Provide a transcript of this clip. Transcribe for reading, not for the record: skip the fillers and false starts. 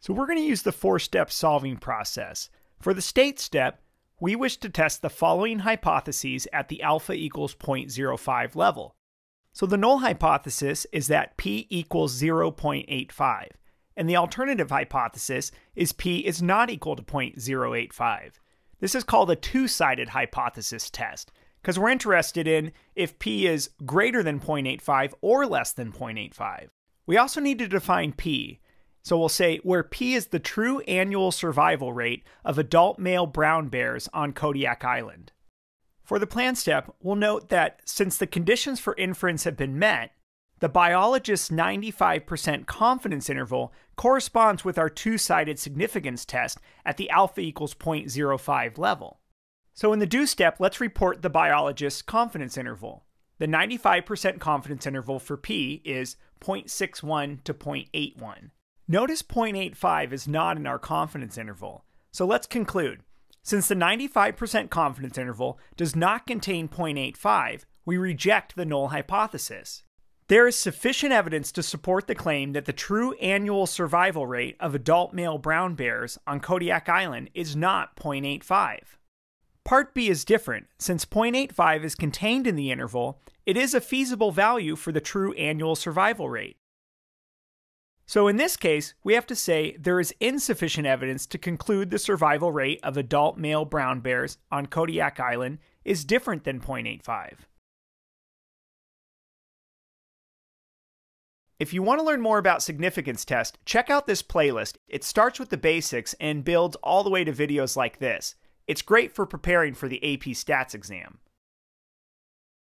So we're going to use the four-step solving process. For the state step, we wish to test the following hypotheses at the alpha equals 0.05 level. So the null hypothesis is that p equals 0.85, and the alternative hypothesis is p is not equal to 0.085. This is called a two-sided hypothesis test, because we're interested in if p is greater than 0.85 or less than 0.85. We also need to define p. So we'll say where p is the true annual survival rate of adult male brown bears on Kodiak Island. For the plan step, we'll note that since the conditions for inference have been met, the biologist's 95% confidence interval corresponds with our two-sided significance test at the alpha equals 0.05 level. So in the do step, let's report the biologist's confidence interval. The 95% confidence interval for p is 0.61 to 0.81. Notice 0.85 is not in our confidence interval, so let's conclude. Since the 95% confidence interval does not contain 0.85, we reject the null hypothesis. There is sufficient evidence to support the claim that the true annual survival rate of adult male brown bears on Kodiak Island is not 0.85. Part B is different. Since 0.85 is contained in the interval, it is a feasible value for the true annual survival rate. So in this case, we have to say there is insufficient evidence to conclude the survival rate of adult male brown bears on Kodiak Island is different than 0.85. If you want to learn more about significance tests, check out this playlist. It starts with the basics and builds all the way to videos like this. It's great for preparing for the AP Stats exam.